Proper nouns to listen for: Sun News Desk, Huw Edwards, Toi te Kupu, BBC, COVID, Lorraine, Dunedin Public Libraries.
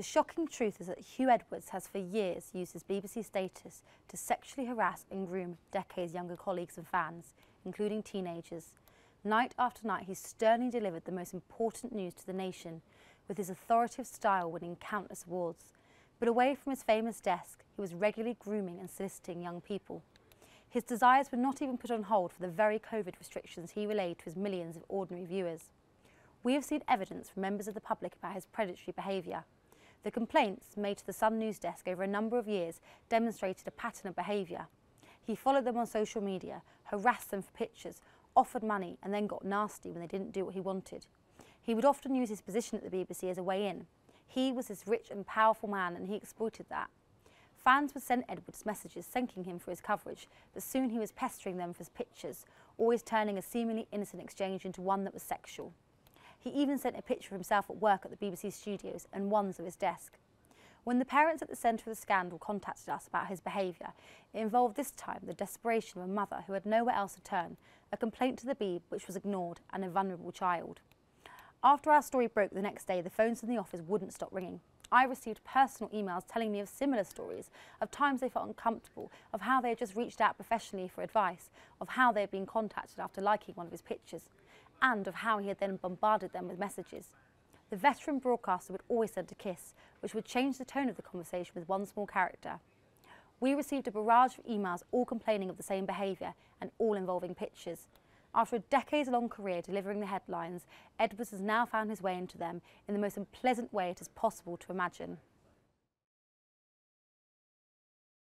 The shocking truth is that Huw Edwards has for years used his BBC status to sexually harass and groom decades younger colleagues and fans, including teenagers. Night after night, he sternly delivered the most important news to the nation, with his authoritative style winning countless awards. But away from his famous desk, he was regularly grooming and soliciting young people. His desires were not even put on hold for the very COVID restrictions he relayed to his millions of ordinary viewers. We have seen evidence from members of the public about his predatory behaviour. The complaints made to the Sun News Desk over a number of years demonstrated a pattern of behaviour. He followed them on social media, harassed them for pictures, offered money and then got nasty when they didn't do what he wanted. He would often use his position at the BBC as a way in. He was this rich and powerful man and he exploited that. Fans would send Edwards messages thanking him for his coverage, but soon he was pestering them for his pictures, always turning a seemingly innocent exchange into one that was sexual. He even sent a picture of himself at work at the BBC studios and ones of his desk. When the parents at the centre of the scandal contacted us about his behaviour, it involved this time the desperation of a mother who had nowhere else to turn, a complaint to the BBC which was ignored, and a vulnerable child. After our story broke the next day, the phones in the office wouldn't stop ringing. I received personal emails telling me of similar stories, of times they felt uncomfortable, of how they had just reached out professionally for advice, of how they had been contacted after liking one of his pictures, and of how he had then bombarded them with messages. The veteran broadcaster would always send a kiss, which would change the tone of the conversation with one small character. We received a barrage of emails all complaining of the same behaviour and all involving pictures. After a decades-long career delivering the headlines, Edwards has now found his way into them in the most unpleasant way it is possible to imagine.